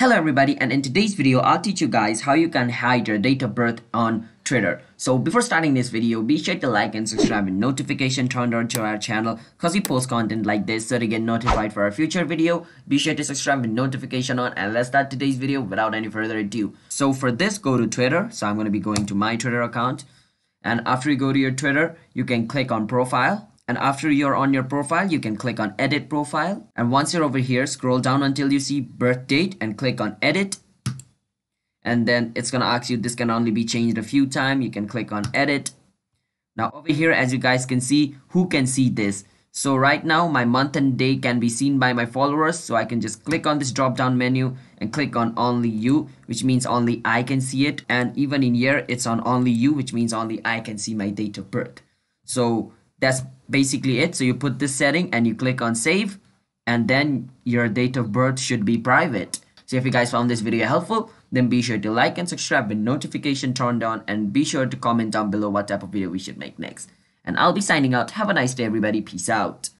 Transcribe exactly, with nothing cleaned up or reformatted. Hello everybody, and in today's video I'll teach you guys how you can hide your date of birth on Twitter. So before starting this video, be sure to like and subscribe and notification turned on to our channel, cause we post content like this so to get notified for our future video. Be sure to subscribe with notification on, and let's start today's video without any further ado. So for this, go to Twitter. So I'm going to be going to my Twitter account, and after you go to your Twitter, you can click on profile. And after you're on your profile, you can click on edit profile. And once you're over here, scroll down until you see birth date and click on edit. And then it's going to ask you, this can only be changed a few times. You can click on edit. Now over here, as you guys can see, who can see this? So right now, my month and day can be seen by my followers. So I can just click on this drop down menu and click on only you, which means only I can see it. And even in year, it's on only you, which means only I can see my date of birth. So that's basically it. So you put this setting and you click on save, and then your date of birth should be private. So if you guys found this video helpful, then be sure to like and subscribe with notification turned on, and be sure to comment down below what type of video we should make next. And I'll be signing out. Have a nice day everybody. Peace out.